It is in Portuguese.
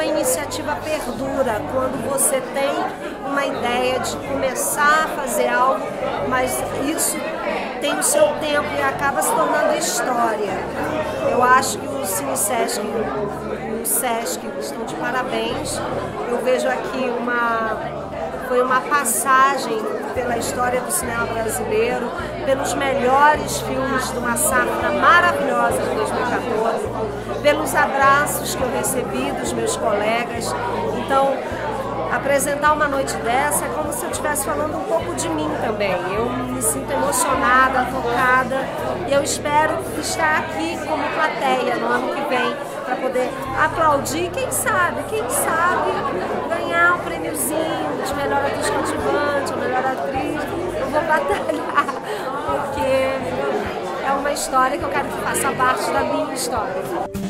uma iniciativa perdura, quando você tem uma ideia de começar a fazer algo, mas isso tem o seu tempo e acaba se tornando história. Eu acho que o CineSesc e o Sesc estão de parabéns. Eu vejo aqui foi uma passagem pela história do cinema brasileiro, pelos melhores filmes de uma safra maravilhosa de 2014, pelos abraços que eu recebi dos meus colegas. Então, apresentar uma noite dessa é como se eu estivesse falando um pouco de mim também. Eu me sinto emocionada, tocada, e eu espero estar aqui como plateia no ano que vem para poder aplaudir, quem sabe ganhar um prêmiozinho de melhor atriz coadjuvante, melhor atriz. Eu vou batalhar, porque é uma história que eu quero que faça parte da minha história.